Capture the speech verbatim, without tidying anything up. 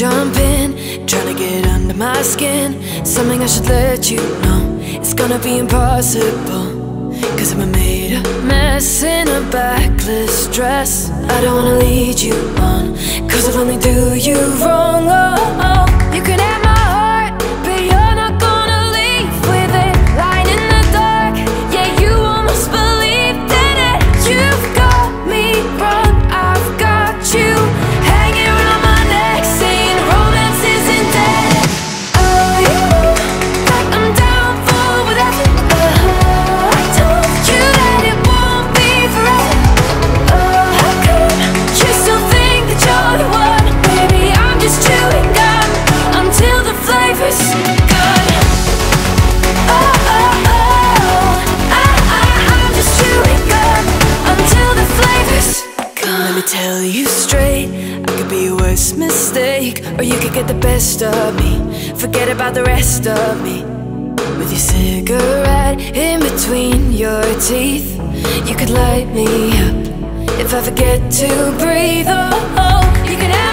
jumping, trying to get under my skin. Something I should let you know. It's gonna be impossible, cause I'm a made a mess in a backless dress. I don't wanna lead you on, cause I'll only do you wrong. Oh, oh. You can have my heart, but you're not gonna leave with it. Lying in the dark, yeah, you almost believed in it. You've got me wrong, I've got you hanging around my neck, saying romance isn't dead. Oh, you like I'm down for whatever. Oh, I told you that it won't be forever. Oh, how could you still think that you're the one? Baby, I'm just chewing gum until the flavor's gone. Oh, oh, oh, I, I, I'm just chewing gum until the flavor's gone. Let me tell you straight, I could be your worst mistake, or you could get the best of me. Forget about the rest of me. With your cigarette in between your teeth, you could light me up if I forget to breathe. Oh, oh, you can have